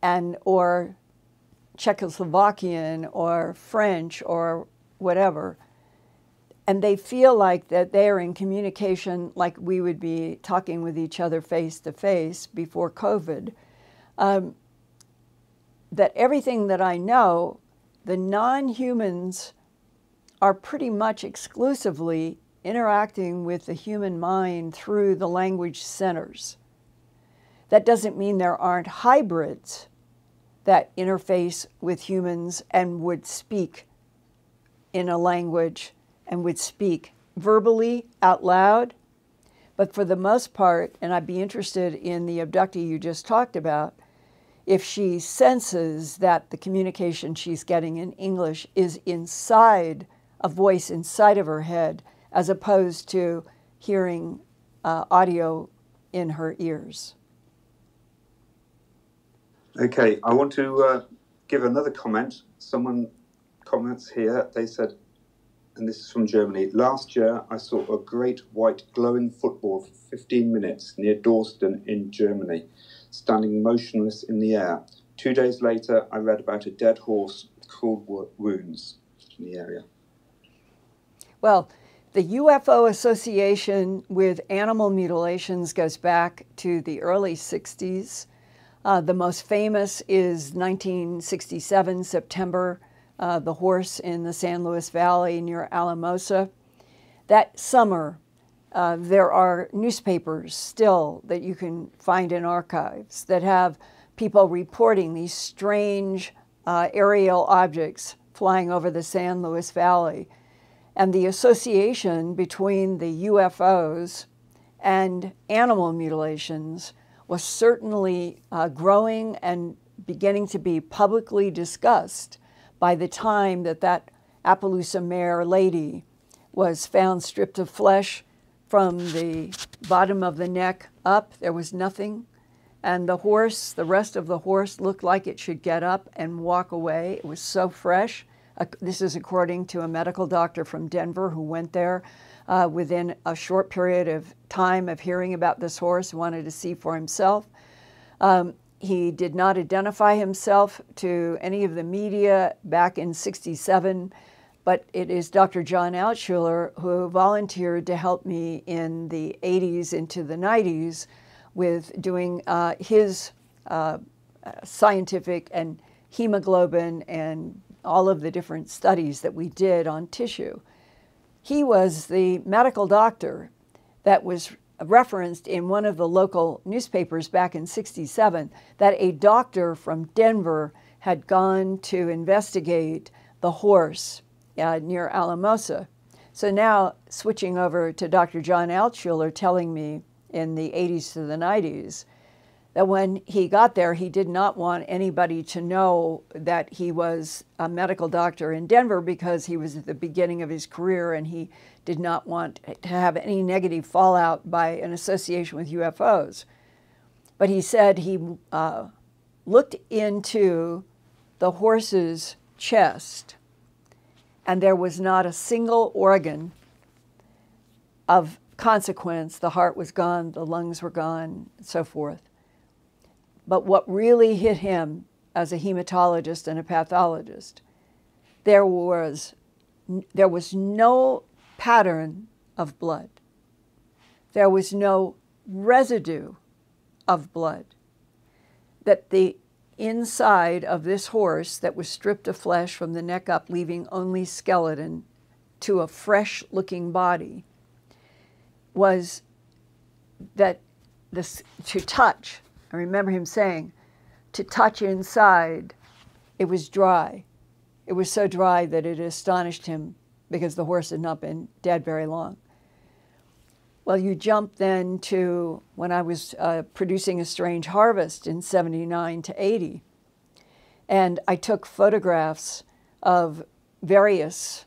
and or Czechoslovakian or French or whatever, and they feel like that they are in communication like we would be talking with each other face to face before COVID, um, that everything that I know, the non-humans are pretty much exclusively interacting with the human mind through the language centers. That doesn't mean there aren't hybrids that interface with humans and would speak in a language and would speak verbally out loud. But for the most part, and I'd be interested in the abductee you just talked about, if she senses that the communication she's getting in English is inside a voice inside of her head, as opposed to hearing uh, audio in her ears. Okay, I want to uh, give another comment. Someone comments here, they said, and this is from Germany, last year I saw a great white glowing football for fifteen minutes near Dorsten in Germany, standing motionless in the air. Two days later, I read about a dead horse with cruel wounds in the area. Well, the U F O association with animal mutilations goes back to the early sixties. Uh, the most famous is nineteen sixty-seven, September, uh, the horse in the San Luis Valley near Alamosa. That summer, uh, there are newspapers still that you can find in archives that have people reporting these strange uh, aerial objects flying over the San Luis Valley. And the association between the U F Os and animal mutilations was certainly uh, growing and beginning to be publicly discussed by the time that that Appaloosa Mare lady was found stripped of flesh from the bottom of the neck up. There was nothing. And the horse, the rest of the horse, looked like it should get up and walk away. It was so fresh. Uh, this is according to a medical doctor from Denver who went there uh, within a short period of time of hearing about this horse, wanted to see for himself. Um, he did not identify himself to any of the media back in sixty-seven, but it is Doctor John Altschuler who volunteered to help me in the eighties into the nineties with doing uh, his uh, scientific and hemoglobin and all of the different studies that we did on tissue. He was the medical doctor that was referenced in one of the local newspapers back in sixty-seven, that a doctor from Denver had gone to investigate the horse uh, near Alamosa. So now switching over to Doctor John Altschuler telling me in the eighties to the nineties, that when he got there, he did not want anybody to know that he was a medical doctor in Denver because he was at the beginning of his career and he did not want to have any negative fallout by an association with U F Os. But he said he uh, looked into the horse's chest and there was not a single organ of consequence. The heart was gone, the lungs were gone, and so forth. But what really hit him as a hematologist and a pathologist, there was, there was no pattern of blood. There was no residue of blood. That the inside of this horse that was stripped of flesh from the neck up, leaving only skeleton to a fresh-looking body, was that this, to touch, I remember him saying, to touch inside, it was dry. It was so dry that it astonished him because the horse had not been dead very long. Well, you jump then to when I was uh, producing A Strange Harvest in seventy-nine to eighty. And I took photographs of various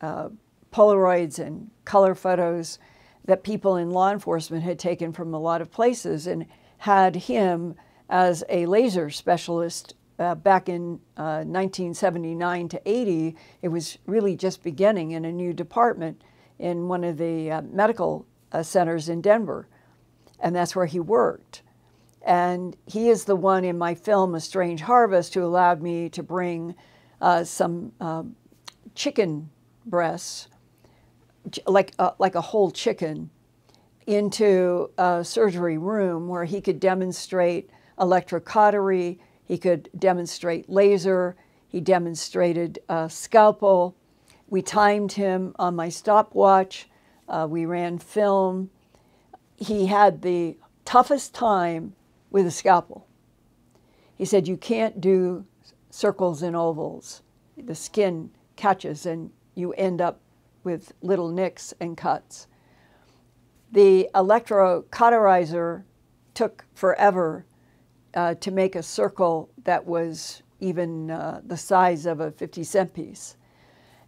uh, Polaroids and color photos that people in law enforcement had taken from a lot of places. And had him as a laser specialist uh, back in uh, nineteen seventy-nine to eighty. It was really just beginning in a new department in one of the uh, medical uh, centers in Denver. And that's where he worked. And he is the one in my film, A Strange Harvest, who allowed me to bring uh, some uh, chicken breasts, like, uh, like a whole chicken, into a surgery room where he could demonstrate electrocautery, he could demonstrate laser, he demonstrated a scalpel. We timed him on my stopwatch. Uh, we ran film. He had the toughest time with a scalpel. He said, you can't do circles and ovals. The skin catches and you end up with little nicks and cuts. The electrocauterizer took forever uh, to make a circle that was even uh, the size of a fifty cent piece.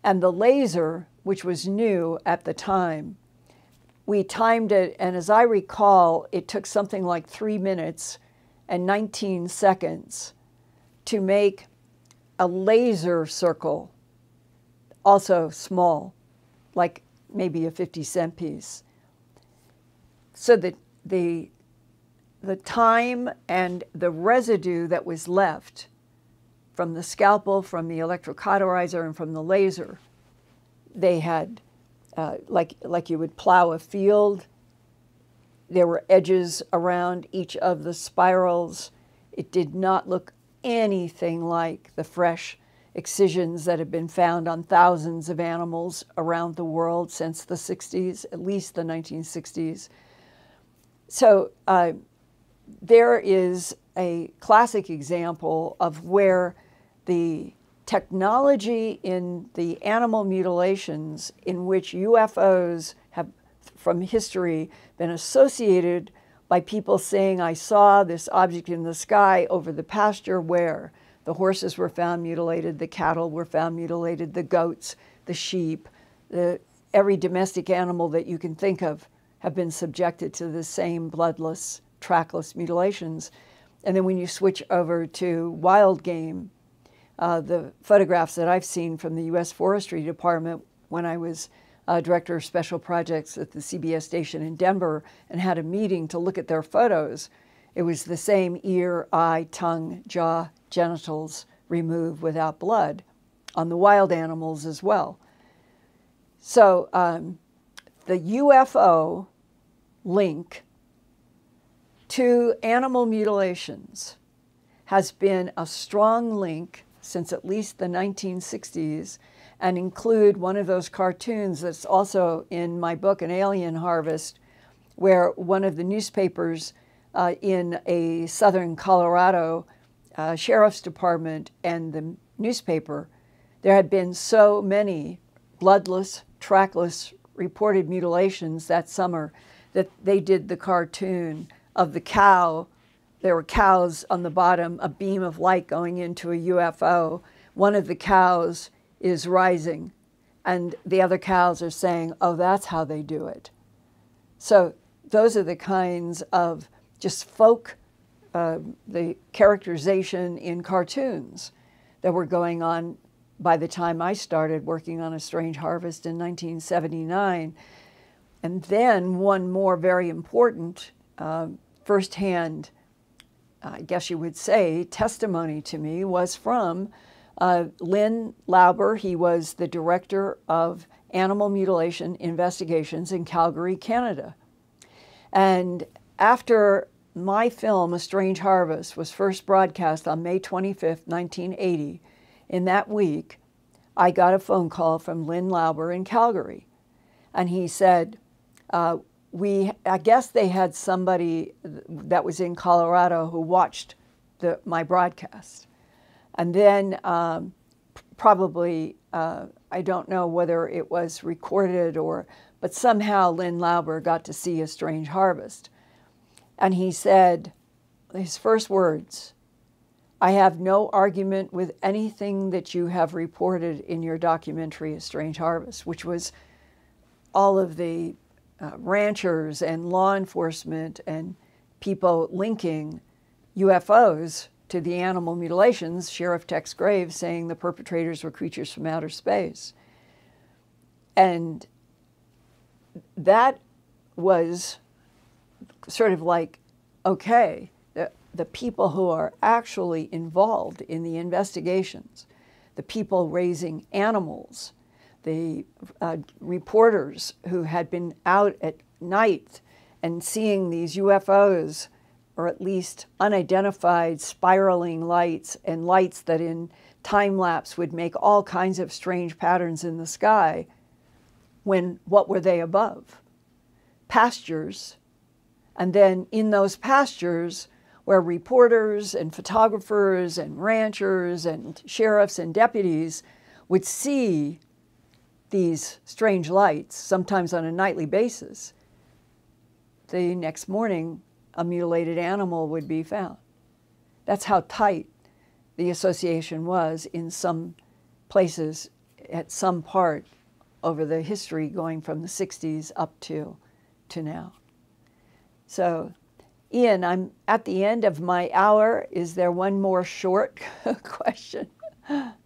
And the laser, which was new at the time, we timed it, and as I recall, it took something like three minutes and nineteen seconds to make a laser circle, also small, like maybe a fifty cent piece. So that the, the time and the residue that was left from the scalpel, from the electrocauterizer, and from the laser, they had, uh, like, like you would plow a field, there were edges around each of the spirals. It did not look anything like the fresh excisions that have been found on thousands of animals around the world since the sixties, at least the nineteen sixties. So uh, there is a classic example of where the technology in the animal mutilations in which U F Os have from history been associated by people saying, I saw this object in the sky over the pasture where the horses were found mutilated, the cattle were found mutilated, the goats, the sheep, the, every domestic animal that you can think of have been subjected to the same bloodless, trackless mutilations. And then when you switch over to wild game, uh, the photographs that I've seen from the U S Forestry Department when I was uh, Director of Special Projects at the C B S station in Denver and had a meeting to look at their photos, it was the same ear, eye, tongue, jaw, genitals removed without blood on the wild animals as well. So um, the U F O link to animal mutilations has been a strong link since at least the nineteen sixties, and include one of those cartoons that's also in my book, An Alien Harvest, where one of the newspapers uh, in a southern Colorado uh, sheriff's department and the newspaper, there had been so many bloodless, trackless, reported mutilations that summer that they did the cartoon of the cow. There were cows on the bottom, a beam of light going into a U F O. One of the cows is rising, and the other cows are saying, oh, that's how they do it. So those are the kinds of just folk, uh, the characterization in cartoons that were going on by the time I started working on A Strange Harvest in nineteen seventy-nine. And then one more very important uh, firsthand, I guess you would say, testimony to me was from uh, Lynn Lauber. He was the director of animal mutilation investigations in Calgary, Canada. And after my film, A Strange Harvest, was first broadcast on May twenty-fifth, nineteen eighty, in that week, I got a phone call from Lynn Lauber in Calgary. And he said, uh, we, I guess they had somebody that was in Colorado who watched the, my broadcast. And then um, probably, uh, I don't know whether it was recorded or, but somehow Lynn Lauber got to see A Strange Harvest. And he said, his first words, I have no argument with anything that you have reported in your documentary, A Strange Harvest, which was all of the uh, ranchers and law enforcement and people linking U F Os to the animal mutilations, Sheriff Tex Graves saying the perpetrators were creatures from outer space. And that was sort of like, okay, the people who are actually involved in the investigations, the people raising animals, the uh, reporters who had been out at night and seeing these U F Os, or at least unidentified spiraling lights and lights that in time lapse would make all kinds of strange patterns in the sky, when what were they above? Pastures, and then in those pastures, where reporters and photographers and ranchers and sheriffs and deputies would see these strange lights, sometimes on a nightly basis. The next morning, a mutilated animal would be found. That's how tight the association was in some places at some part over the history going from the sixties up to to now. So, Ian, I'm at the end of my hour. Is there one more short question?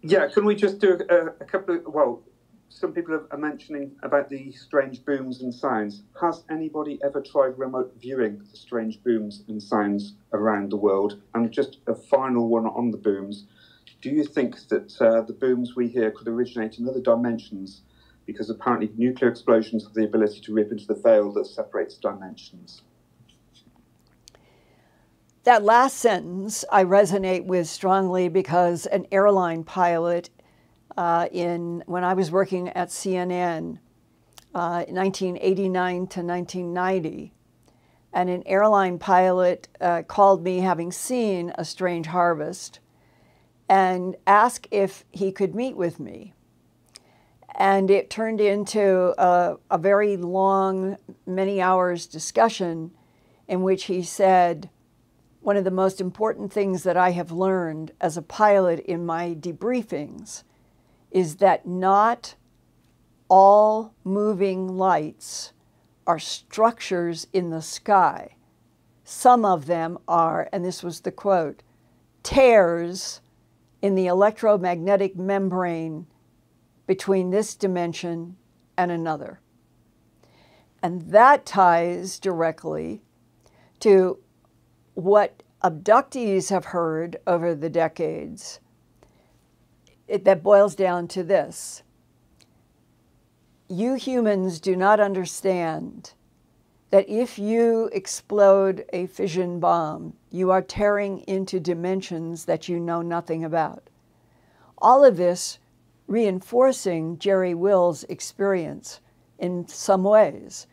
Yeah, can we just do a, a couple of, well, some people are mentioning about the strange booms and signs. Has anybody ever tried remote viewing the strange booms and signs around the world? And just a final one on the booms. Do you think that uh, the booms we hear could originate in other dimensions? Because apparently nuclear explosions have the ability to rip into the veil that separates dimensions. That last sentence I resonate with strongly because an airline pilot uh, in when I was working at C N N uh, in nineteen eighty-nine to nineteen ninety, and an airline pilot uh, called me having seen A Strange Harvest and asked if he could meet with me. And it turned into a, a very long, many hours discussion in which he said, one of the most important things that I have learned as a pilot in my debriefings is that not all moving lights are structures in the sky. Some of them are, and this was the quote, tears in the electromagnetic membrane between this dimension and another. And that ties directly to what abductees have heard over the decades. It, that boils down to this. You humans do not understand that if you explode a fission bomb, you are tearing into dimensions that you know nothing about. All of this reinforcing Jerry Wills' experience in some ways,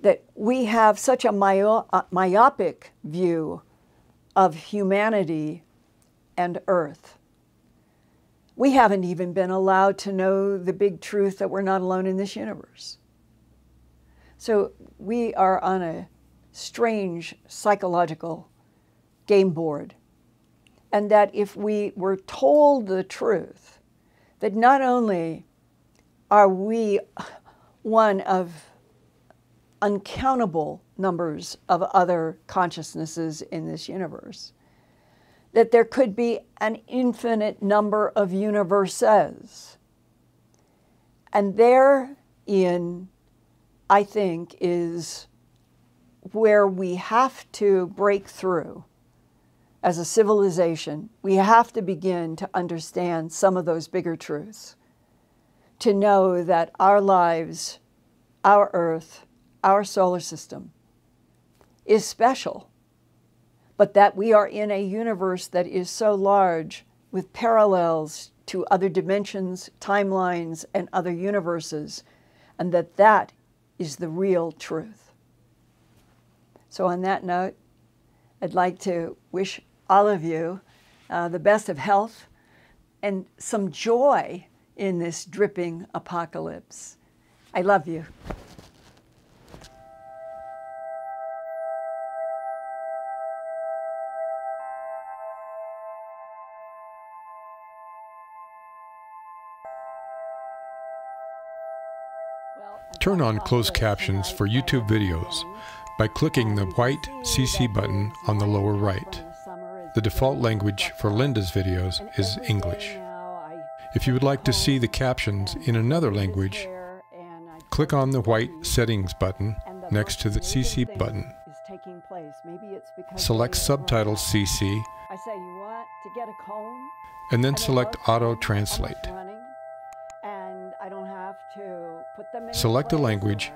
that we have such a myo uh, myopic view of humanity and Earth. We haven't even been allowed to know the big truth that we're not alone in this universe. So we are on a strange psychological game board, and that if we were told the truth, that not only are we one of uncountable numbers of other consciousnesses in this universe, that there could be an infinite number of universes. And there, Ian, I think, is where we have to break through. As a civilization, we have to begin to understand some of those bigger truths, to know that our lives, our Earth, our solar system is special, but that we are in a universe that is so large with parallels to other dimensions, timelines, and other universes, and that that is the real truth. So on that note, I'd like to wish all of you uh, the best of health and some joy in this dripping apocalypse. I love you. Turn on closed captions for YouTube videos by clicking the white C C button on the lower right. The default language for Linda's videos is English. If you would like to see the captions in another language, click on the white Settings button next to the C C button. Select Subtitles C C, and then select Auto Translate. Select a language,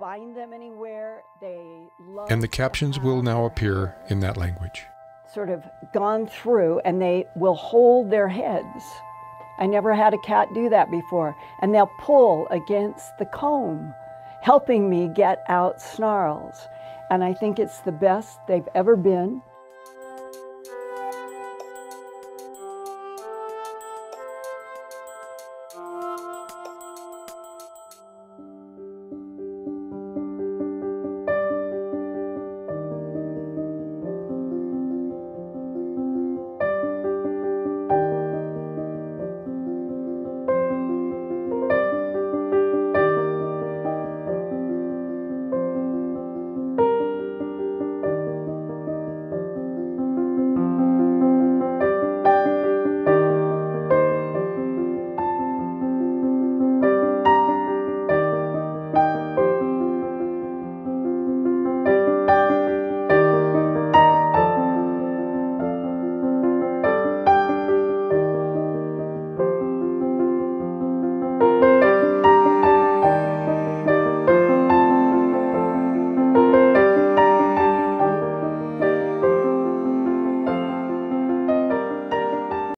bind them anywhere they love, and the captions will now appear in that language. Sort of gone through, and they will hold their heads. I never had a cat do that before. And they'll pull against the comb, helping me get out snarls. And I think it's the best they've ever been.